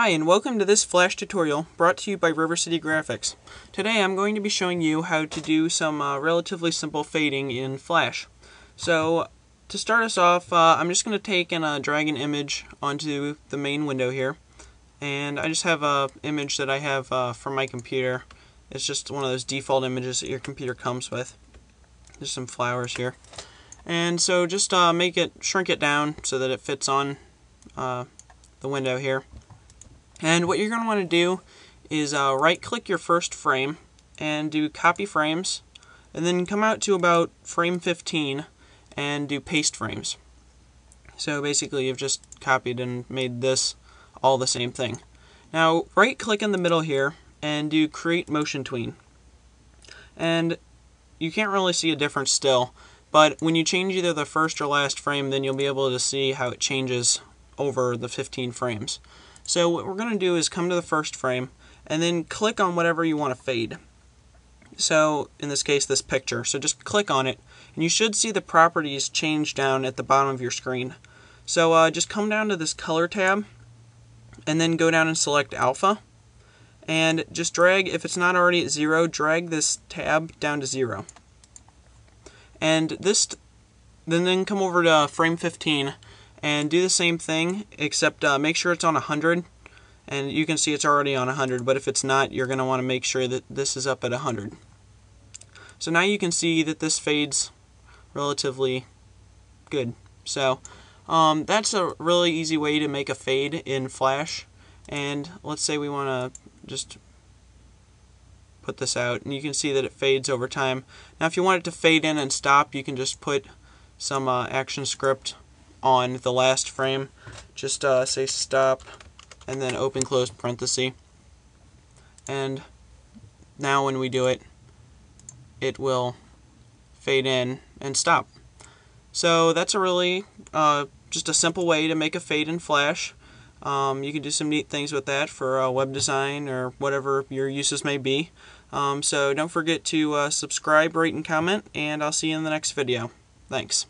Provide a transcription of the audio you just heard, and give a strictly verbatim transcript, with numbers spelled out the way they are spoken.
Hi, and welcome to this Flash tutorial brought to you by River City Graphics. Today I'm going to be showing you how to do some uh, relatively simple fading in Flash. So to start us off, uh, I'm just going to take and uh, drag an image onto the main window here. And I just have an image that I have uh, from my computer. It's just one of those default images that your computer comes with. There's some flowers here. And so just uh, make it, shrink it down so that it fits on uh, the window here. And what you're going to want to do is uh, right-click your first frame and do copy frames, and then come out to about frame fifteen and do paste frames. So basically you've just copied and made this all the same thing. Now right-click in the middle here and do create motion tween. And you can't really see a difference still, but when you change either the first or last frame, then you'll be able to see how it changes over the fifteen frames. So what we're going to do is come to the first frame and then click on whatever you want to fade. So in this case, this picture. So just click on it and you should see the properties change down at the bottom of your screen. So uh, just come down to this color tab and then go down and select alpha, and just drag, if it's not already at zero, drag this tab down to zero. And this, then then come over to frame fifteen and do the same thing, except uh, make sure it's on one hundred, and you can see it's already on one hundred, but if it's not, you're going to want to make sure that this is up at one hundred. So now you can see that this fades relatively good. So um, that's a really easy way to make a fade in Flash, and let's say we want to just put this out, and you can see that it fades over time. Now if you want it to fade in and stop, you can just put some uh, ActionScript on the last frame, just uh, say stop and then open close parenthesis, and now when we do it, it will fade in and stop. So that's a really uh, just a simple way to make a fade in Flash. Um, you can do some neat things with that for uh, web design or whatever your uses may be. Um, so don't forget to uh, subscribe, rate, and comment, and I'll see you in the next video. Thanks.